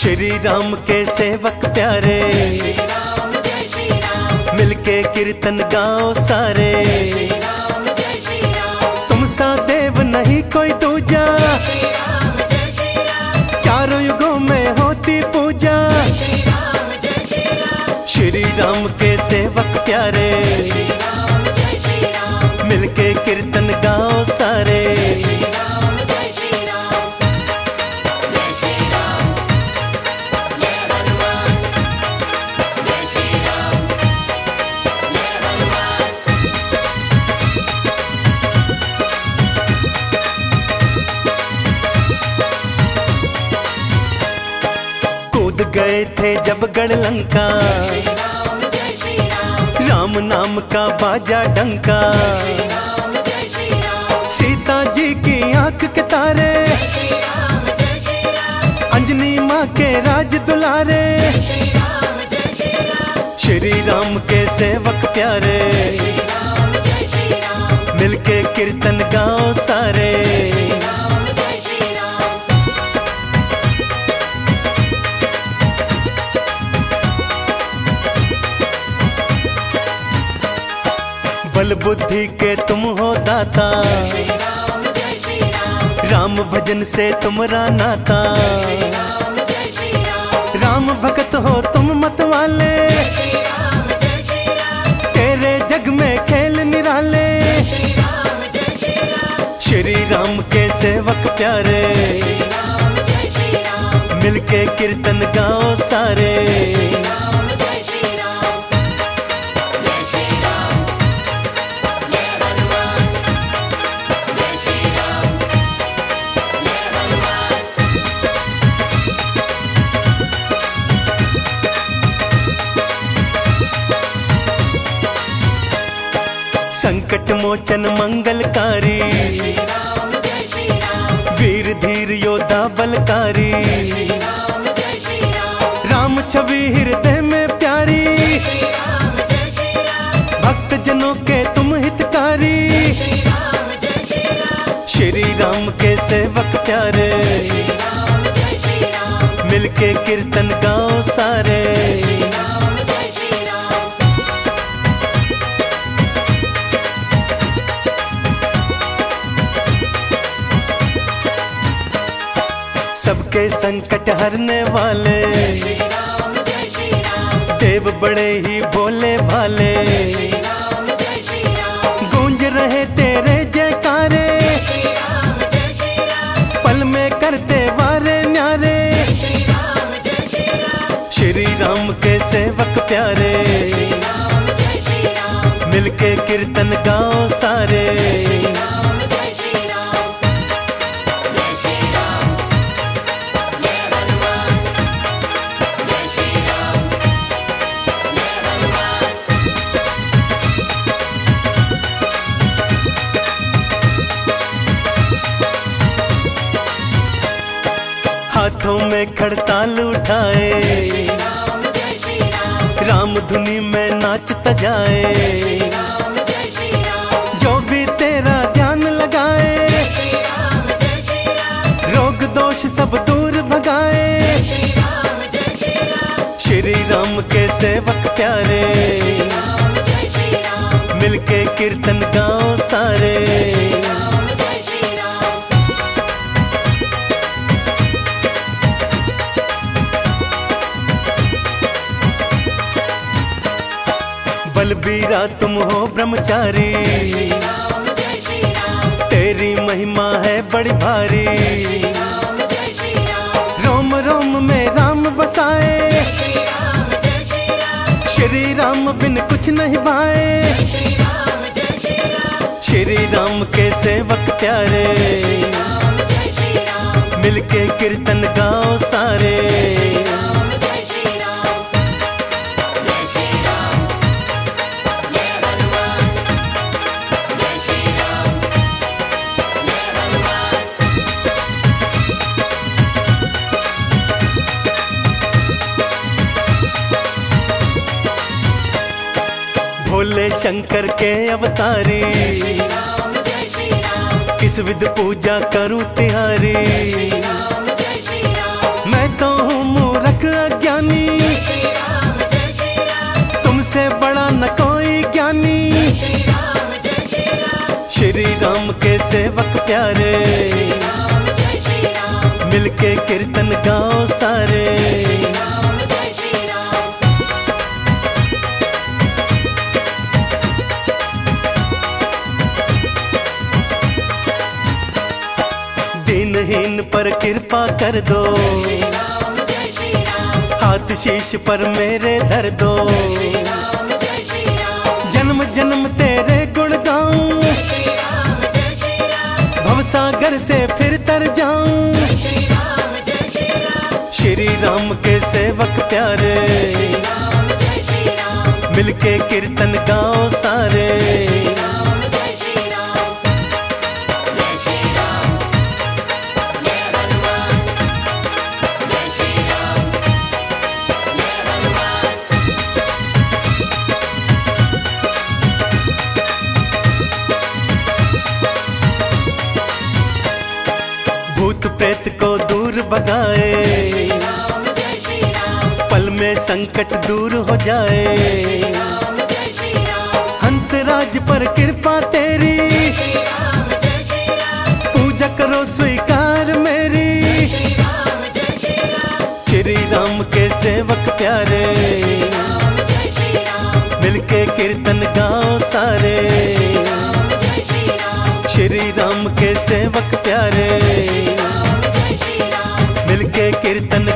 श्री राम के सेवक प्यारे, जय श्री राम मिलके कीर्तन गाओ सारे। तुम सा देव नहीं कोई दूजा, चारों युगों में होती पूजा। श्री राम के सेवक प्यारे, मिलके कीर्तन गाओ सारे। गए थे जब गढ़ लंका, राम नाम का बाजा डंका। सीता जी की आंख के तारे, अंजनी माँ के राज दुलारे। श्री राम के सेवक प्यारे, मिलके कीर्तन गाओ सारे। बल बुद्धि के तुम हो दाता, राम भजन से तुम्हारा नाता। राम भक्त हो तुम मत वाले, तेरे जग में खेल निराले। श्री राम के सेवक प्यारे, मिलके कीर्तन गाओ सारे। संकट मोचन मंगलकारी, वीर धीर योद्धा बलकारी। राम छवि हृदय में प्यारी, भक्त जनों के तुम हितकारी। श्री राम के सेवक प्यारे, मिलके कीर्तन गाओ सारे। सबके संकट हरने वाले, देव बड़े ही भोले भाले। गूंज रहे तेरे जयकारे, पल में करते वारे न्यारे। श्री राम के सेवक प्यारे, मिलके कीर्तन गाओ सारे। हाथों में खड़ताल उठाए, राम धुनी में नाचता जाए। जो भी तेरा ध्यान लगाए, रोग दोष सब दूर भगाए। श्री राम के सेवक प्यारे, मिलके कीर्तन गाओ सारे। बलबीरा तुम हो ब्रह्मचारी, तेरी महिमा है बड़ी भारी। रोम रोम में राम बसाए, श्री राम बिन कुछ नहीं भाए। श्री राम के सेवक प्यारे, मिलके कीर्तन गाओ सारे। भोले शंकर के अवतारी, किस विध पूजा करूं तिहारी। मैं तो हूँ राम के सेवक प्यारे, जय श्री राम मिलके कीर्तन गाओ सारे। दिनहीन पर कृपा कर दो, हाथ शीश पर मेरे धर दो। जन्म जन्म तेरे गुण गाऊं, भवसागर से फिर तर जाऊं। श्री राम के सेवक प्यारे, मिलके कीर्तन गाओ सारे। संकट दूर हो जाए, हंस राज पर कृपा तेरी। पूजा करो स्वीकार मेरी। श्री राम के सेवक प्यारे, मिलके कीर्तन गाओ सारे। श्री राम के सेवक प्यारे, मिलके कीर्तन।